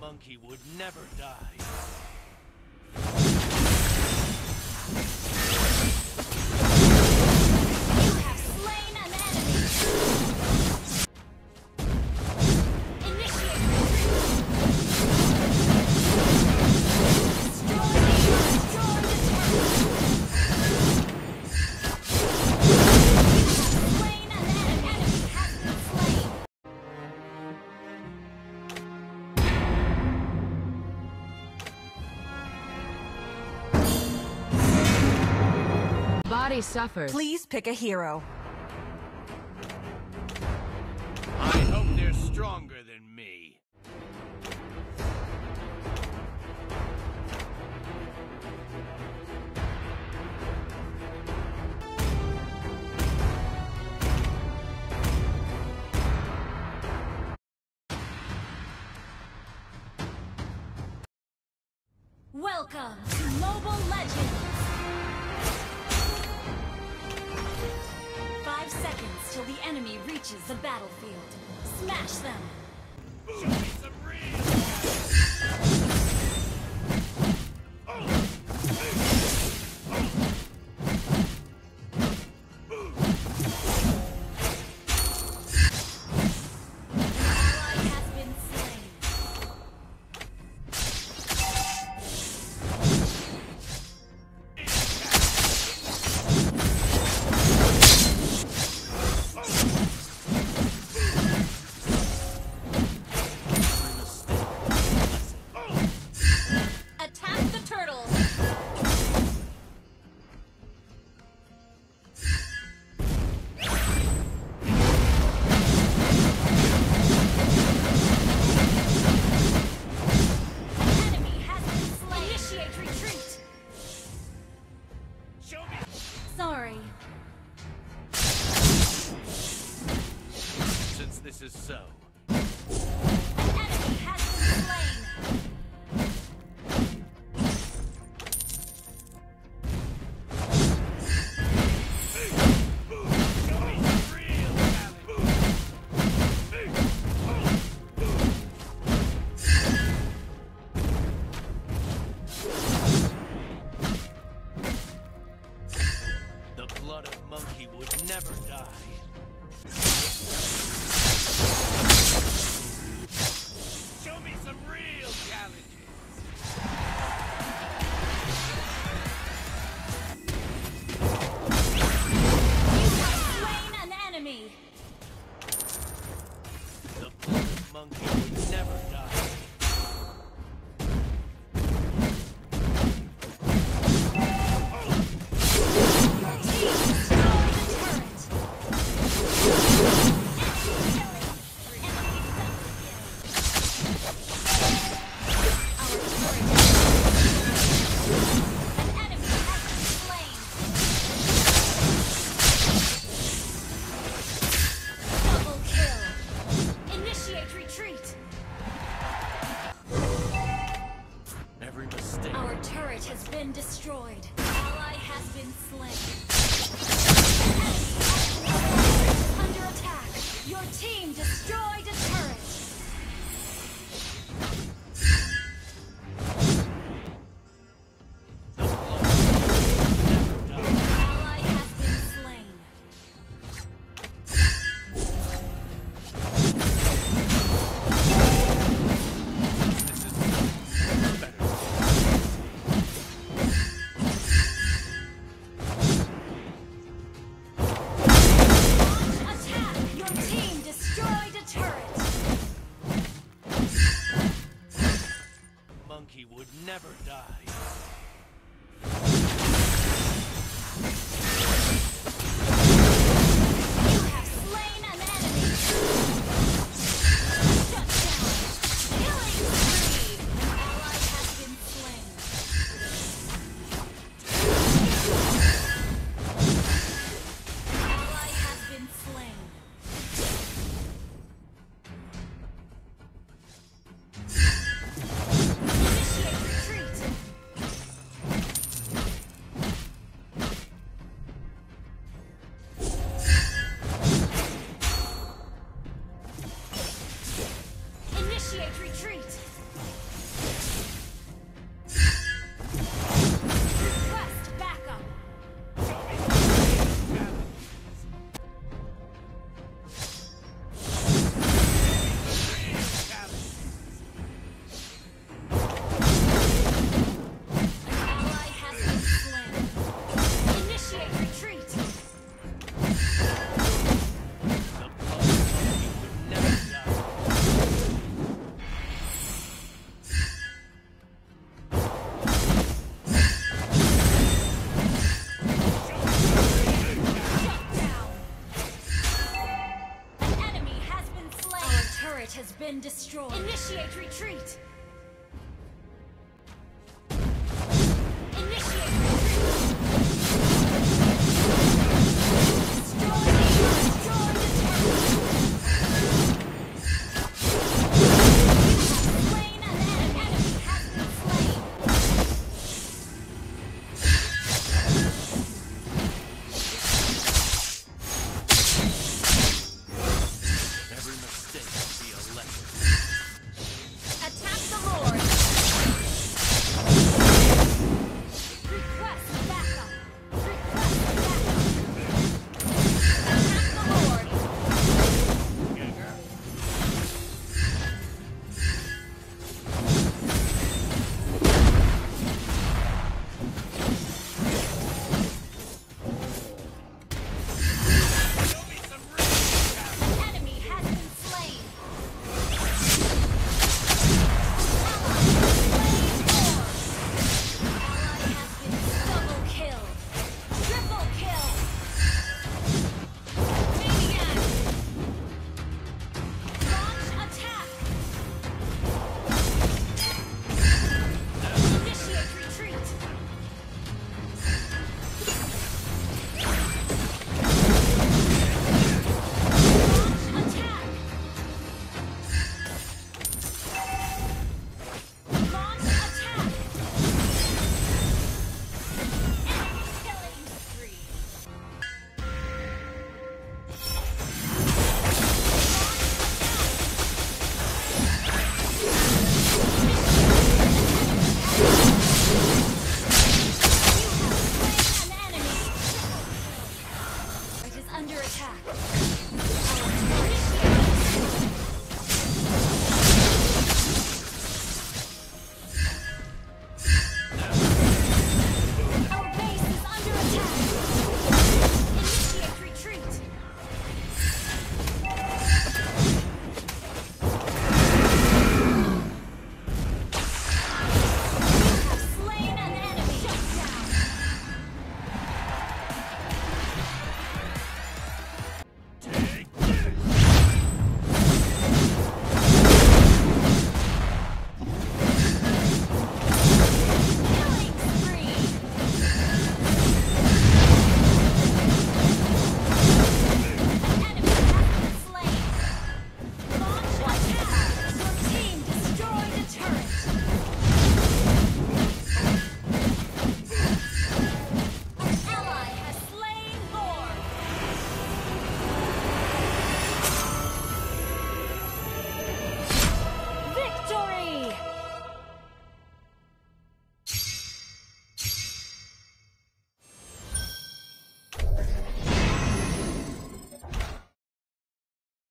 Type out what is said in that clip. monkey would never die. Suffers. Please pick a hero. I hope they're stronger than me. Welcome to Mobile Legends. 5 seconds till the enemy reaches the battlefield. Smash them! Show me some real! Oh. Retreat! Has been destroyed. Initiate retreat!